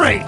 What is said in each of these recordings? victory!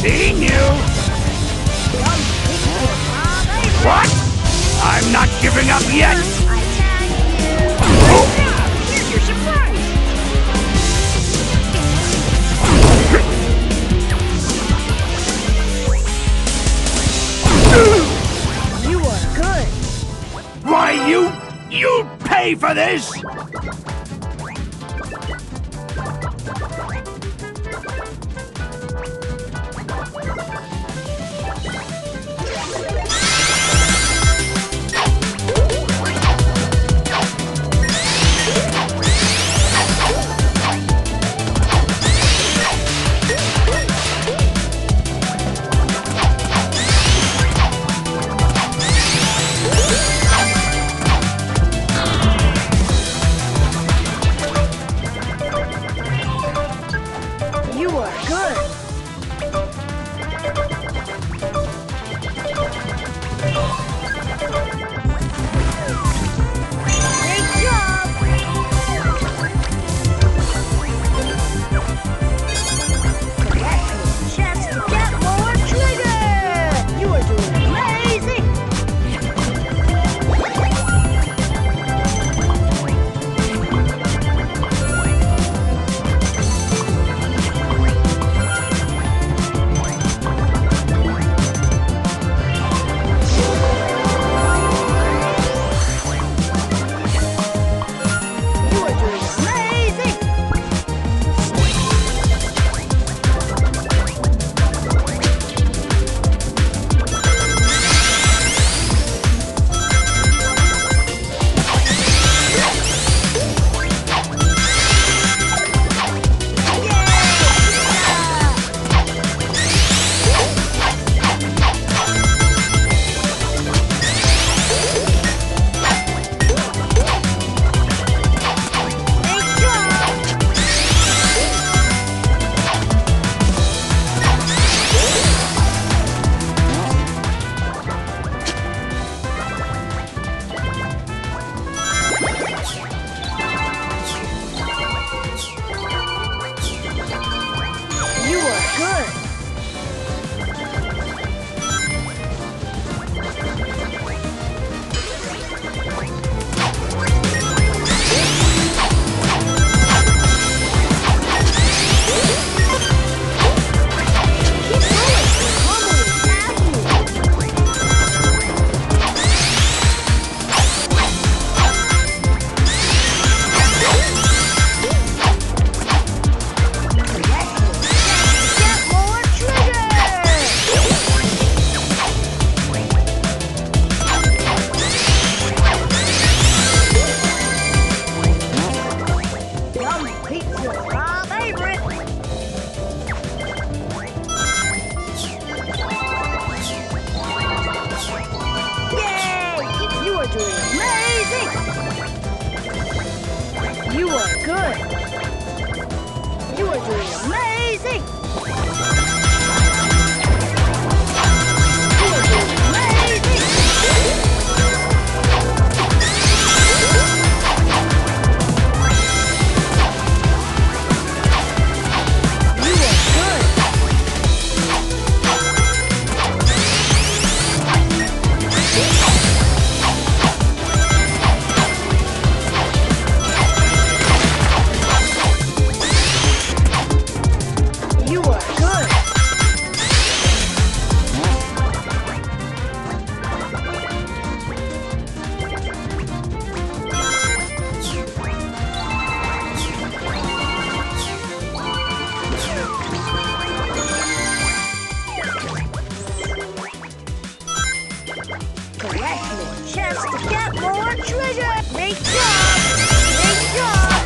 Seeing you! What? I'm not giving up yet! Here's your surprise! You are good! Why, you pay for this! Chance to get more treasure! Great job! Great job!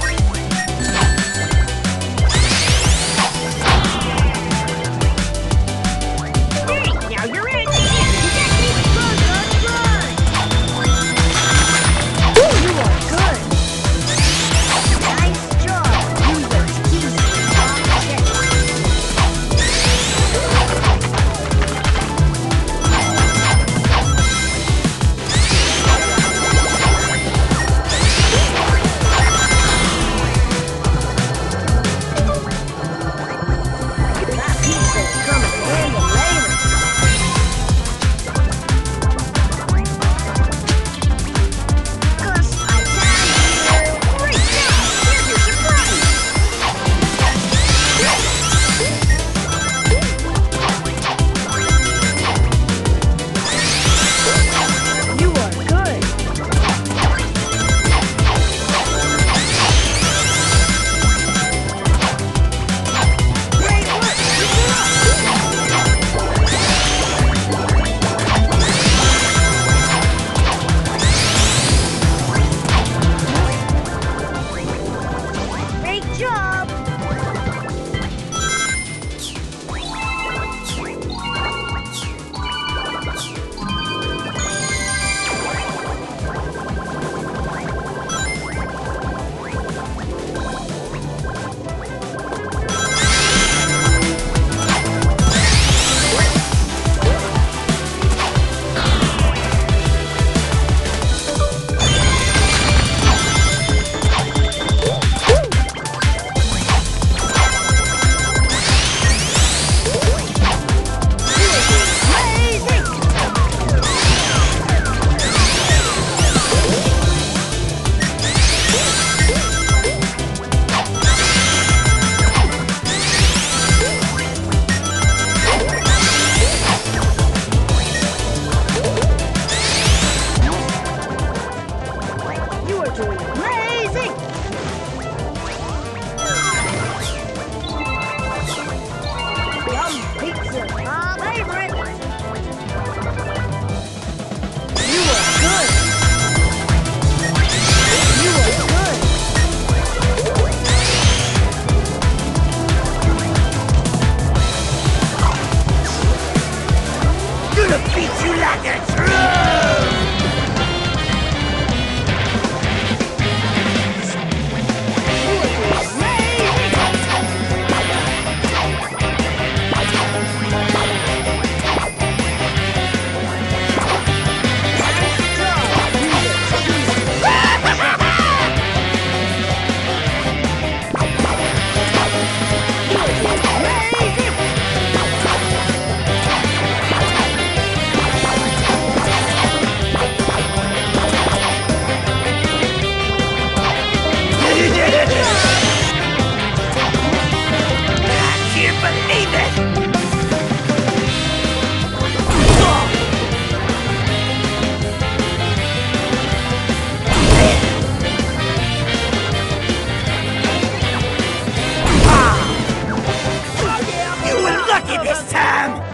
this time!